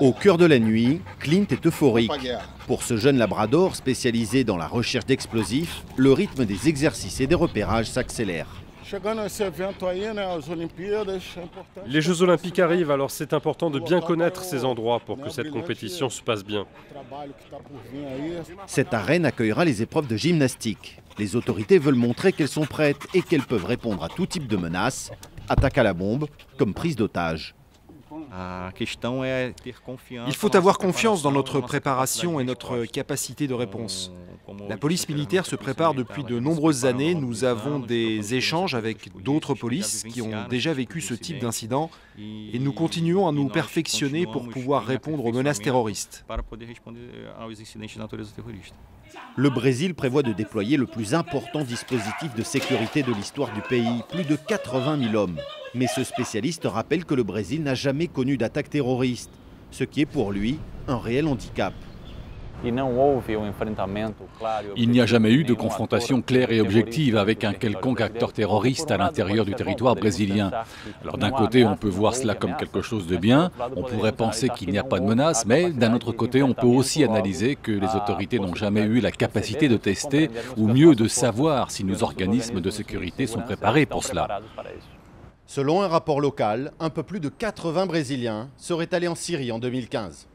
Au cœur de la nuit, Clint est euphorique. Pour ce jeune labrador spécialisé dans la recherche d'explosifs, le rythme des exercices et des repérages s'accélère. Les Jeux Olympiques arrivent, alors c'est important de bien connaître ces endroits pour que cette compétition se passe bien. Cette arène accueillera les épreuves de gymnastique. Les autorités veulent montrer qu'elles sont prêtes et qu'elles peuvent répondre à tout type de menaces, attaque à la bombe comme prise d'otages. Il faut avoir confiance dans notre préparation et notre capacité de réponse. La police militaire se prépare depuis de nombreuses années. Nous avons des échanges avec d'autres polices qui ont déjà vécu ce type d'incident et nous continuons à nous perfectionner pour pouvoir répondre aux menaces terroristes. Le Brésil prévoit de déployer le plus important dispositif de sécurité de l'histoire du pays, plus de 80 000 hommes. Mais ce spécialiste rappelle que le Brésil n'a jamais connu d'attaque terroriste, ce qui est pour lui un réel handicap. Il n'y a jamais eu de confrontation claire et objective avec un quelconque acteur terroriste à l'intérieur du territoire brésilien. Alors d'un côté, on peut voir cela comme quelque chose de bien, on pourrait penser qu'il n'y a pas de menace, mais d'un autre côté, on peut aussi analyser que les autorités n'ont jamais eu la capacité de tester, ou mieux de savoir si nos organismes de sécurité sont préparés pour cela. Selon un rapport local, un peu plus de 80 Brésiliens seraient allés en Syrie en 2015.